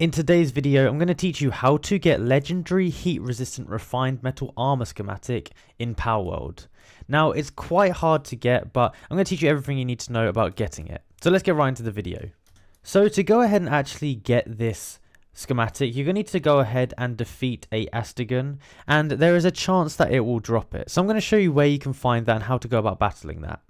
In today's video, I'm going to teach you how to get Legendary Heat-Resistant Refined Metal Armor Schematic in Palworld. Now, it's quite hard to get, but I'm going to teach you everything you need to know about getting it. So let's get right into the video. So to go ahead and actually get this schematic, you're going to need to go ahead and defeat a Astagon, and there is a chance that it will drop it. So I'm going to show you where you can find that and how to go about battling that.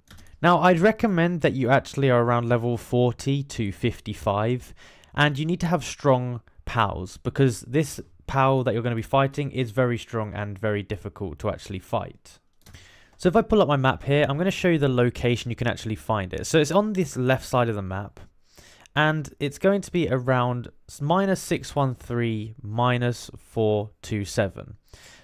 Now, I'd recommend that you actually are around level 40 to 55. And you need to have strong PALs, because this PAL that you're going to be fighting is very strong and very difficult to actually fight. So if I pull up my map here, I'm going to show you the location you can actually find it. So it's on this left side of the map, and it's going to be around -613, -427.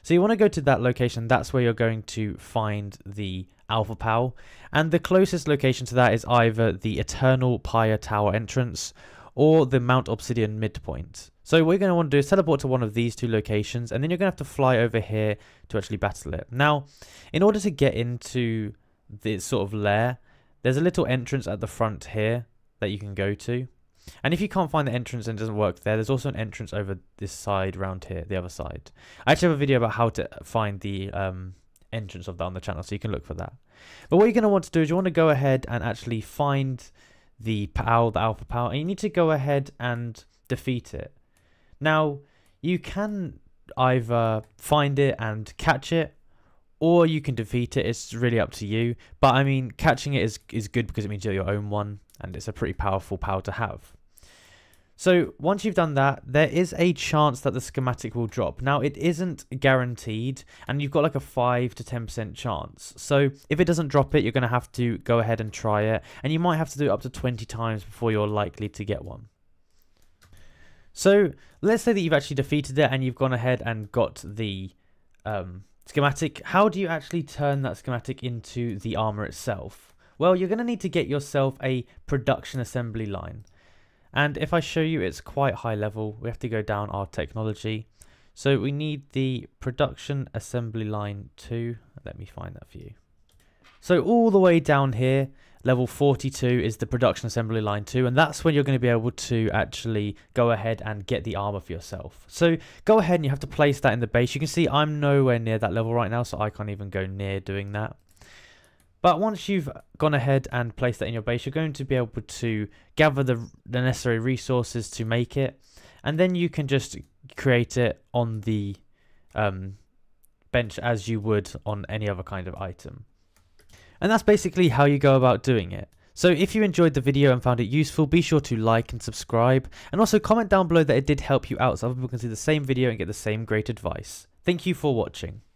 So you want to go to that location. That's where you're going to find the Alpha PAL. And the closest location to that is either the Eternal Pyre Tower entrance or the Mount Obsidian midpoint. So what you're going to want to do is teleport to one of these two locations, and then you're going to have to fly over here to actually battle it. Now, in order to get into this sort of lair, there's a little entrance at the front here that you can go to. And if you can't find the entrance and it doesn't work there, there's also an entrance over this side round here, the other side. I actually have a video about how to find the entrance of that on the channel, so you can look for that. But what you're going to want to do is you want to go ahead and actually find the PAL, the Alpha PAL, and you need to go ahead and defeat it. Now, you can either find it and catch it, or you can defeat it. It's really up to you. But I mean, catching it is good, because it means you're your own one, and it's a pretty powerful PAL to have. So once you've done that, there is a chance that the schematic will drop. Now, it isn't guaranteed, and you've got like a 5 to 10% chance. So if it doesn't drop it, you're going to have to go ahead and try it, and you might have to do it up to 20 times before you're likely to get one. So let's say that you've actually defeated it and you've gone ahead and got the schematic. How do you actually turn that schematic into the armor itself? Well, you're going to need to get yourself a production assembly line. And if I show you, it's quite high level. We have to go down our technology. So we need the production assembly line 2. Let me find that for you. So all the way down here, level 42 is the production assembly line 2. And that's when you're going to be able to actually go ahead and get the armor for yourself. So go ahead and you have to place that in the base. You can see I'm nowhere near that level right now, so I can't even go near doing that. But once you've gone ahead and placed that in your base, you're going to be able to gather the necessary resources to make it. And then you can just create it on the bench as you would on any other kind of item. And that's basically how you go about doing it. So if you enjoyed the video and found it useful, be sure to like and subscribe. And also comment down below that it did help you out, so other people can see the same video and get the same great advice. Thank you for watching.